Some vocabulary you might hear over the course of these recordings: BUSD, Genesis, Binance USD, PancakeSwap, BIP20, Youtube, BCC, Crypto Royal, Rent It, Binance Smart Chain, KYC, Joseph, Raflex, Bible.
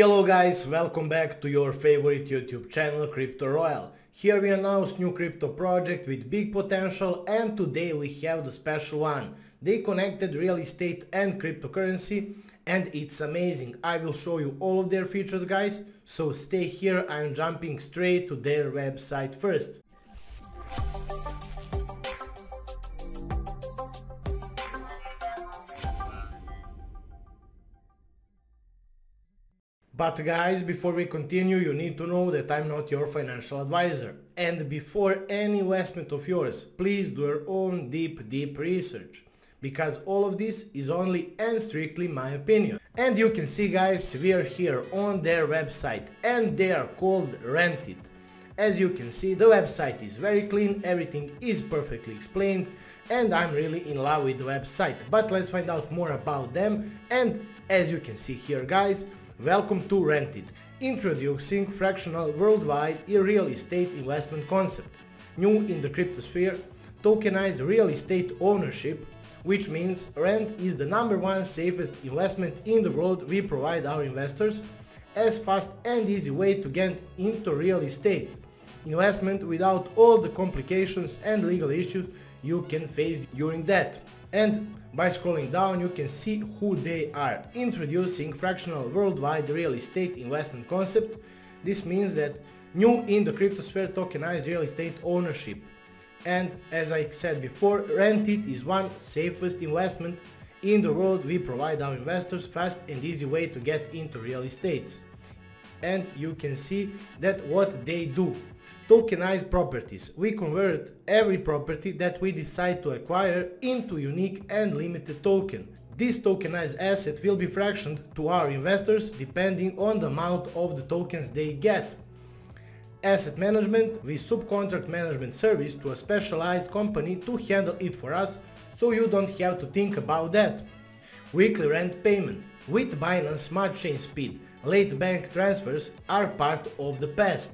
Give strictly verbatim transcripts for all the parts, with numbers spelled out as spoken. Hello guys, welcome back to your favorite YouTube channel Crypto Royal. Here we announce new crypto project with big potential, and today we have the special one. They connected real estate and cryptocurrency, and it's amazing. I will show you all of their features guys, so stay here. I'm jumping straight to their website first. But guys, before we continue, you need to know that I'm not your financial advisor. And before any investment of yours, please do your own deep, deep research. Because all of this is only and strictly my opinion. And you can see guys, we are here on their website and they are called Rent It. As you can see, the website is very clean, everything is perfectly explained, and I'm really in love with the website. But let's find out more about them. And as you can see here guys, welcome to Rent It, introducing fractional worldwide real estate investment concept, new in the crypto sphere, tokenized real estate ownership, which means rent is the number one safest investment in the world. We provide our investors as fast and easy way to get into real estate investment without all the complications and legal issues you can face during that. And by scrolling down you can see who they are. Introducing fractional worldwide real estate investment concept. This means that new in the cryptosphere, tokenized real estate ownership. And as I said before, Rent It is one safest investment in the world. We provide our investors fast and easy way to get into real estate. And you can see that what they do. Tokenized properties. We convert every property that we decide to acquire into unique and limited token. This tokenized asset will be fractioned to our investors depending on the amount of the tokens they get. Asset management. We subcontract management service to a specialized company to handle it for us, so you don't have to think about that. Weekly rent payment. With Binance Smart Chain speed, late bank transfers are part of the past.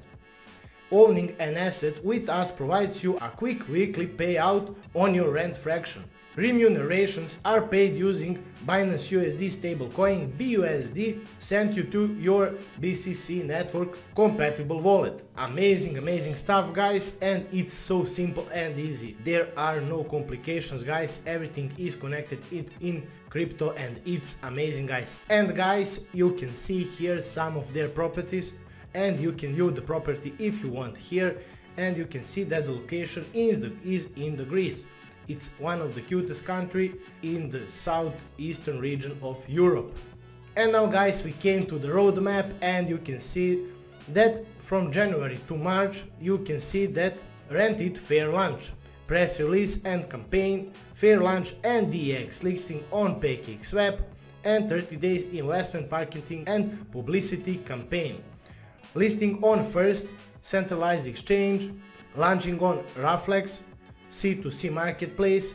Owning an asset with us provides you a quick weekly payout on your rent fraction. Remunerations are paid using Binance U S D stablecoin B U S D sent you to your B C C network compatible wallet. Amazing, amazing stuff guys, and it's so simple and easy. There are no complications guys, everything is connected in crypto and it's amazing guys. And guys, you can see here some of their properties. And you can view the property if you want here, and you can see that the location is, the, is in the Greece. It's one of the cutest country in the southeastern region of Europe. And now guys, we came to the roadmap, and you can see that from January to March you can see that Rent It fair launch, press release and campaign, fair launch and D X listing on PancakeSwap, and thirty days investment marketing and publicity campaign. Listing on first centralized exchange, launching on Raflex, C two C marketplace,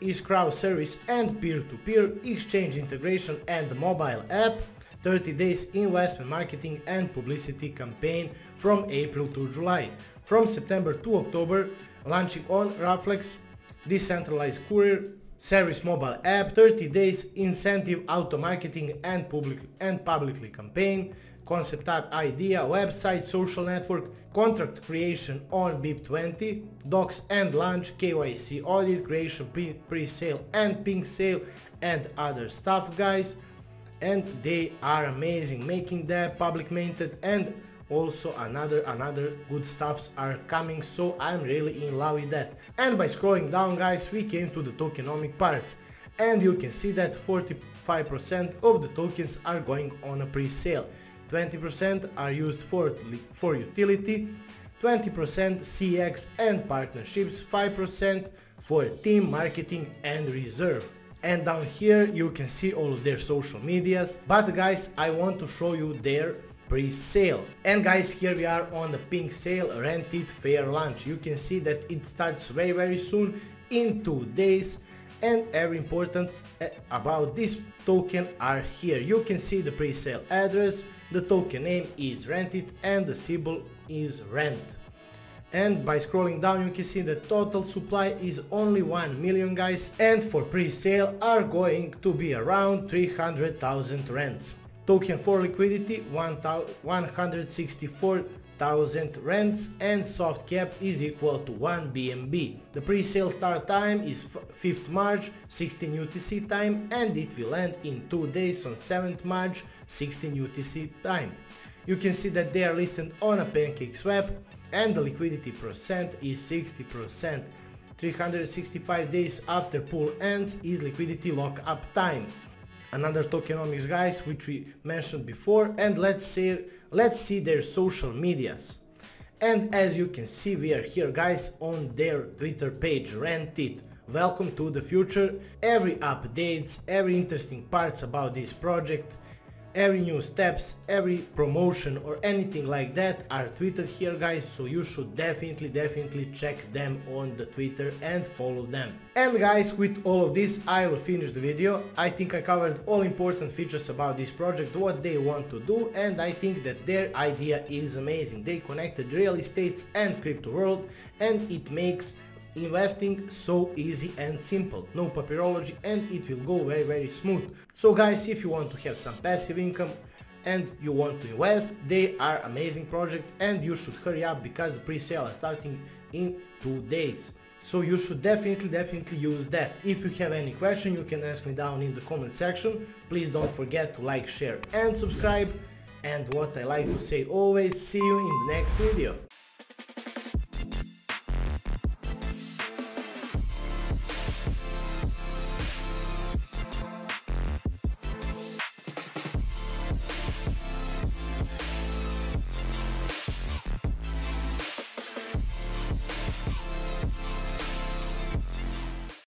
e-crowd service and peer-to-peer, exchange integration and mobile app, thirty days investment marketing and publicity campaign from April to July. From September to October, launching on Raflex, decentralized courier, service mobile app, thirty days incentive auto marketing and public and publicly campaign, concept art idea, website, social network, contract creation on B I P twenty, docs and launch, K Y C audit, creation pre-sale and pink sale and other stuff guys. And they are amazing, making the public maintained, and also another another good stuffs are coming, so I'm really in love with that. And by scrolling down guys, we came to the tokenomic part, and you can see that forty-five percent of the tokens are going on a pre-sale, twenty percent are used for, for utility, twenty percent C X and partnerships, five percent for team marketing and reserve. And down here you can see all of their social medias, but guys, I want to show you their pre-sale. And guys, here we are on the pink sale, Rent It fair launch. You can see that it starts very very soon, in two days, and every important about this token are here. You can see the pre-sale address, the token name is Rent It and the symbol is rent. And by scrolling down you can see the total supply is only one million guys, and for pre-sale are going to be around three hundred thousand rents. Token for liquidity one hundred sixty-four thousand rents and soft cap is equal to one B N B. The pre-sale start time is fifth March sixteen U T C time, and it will end in two days on seventh March sixteen U T C time. You can see that they are listed on a PancakeSwap and the liquidity percent is sixty percent. three hundred sixty-five days after pool ends is liquidity lockup time. Another tokenomics, guys, which we mentioned before, and let's see let's see their social medias. And as you can see, we are here, guys, on their Twitter page, Rent It. Welcome to the future. Every updates, every interesting parts about this project, every new steps, every promotion or anything like that are tweeted here, guys, so you should definitely definitely check them on the Twitter and follow them. And guys, with all of this I will finish the video. I think I covered all important features about this project, what they want to do, and I think that their idea is amazing. They connected real estates and crypto world, and it makes investing so easy and simple, no papyrology, and it will go very very smooth. So guys, if you want to have some passive income and you want to invest, they are amazing project and you should hurry up because the pre-sale is starting in two days. So you should definitely definitely use that. If you have any question, you can ask me down in the comment section. Please don't forget to like, share and subscribe. And what I like to say always, see you in the next video.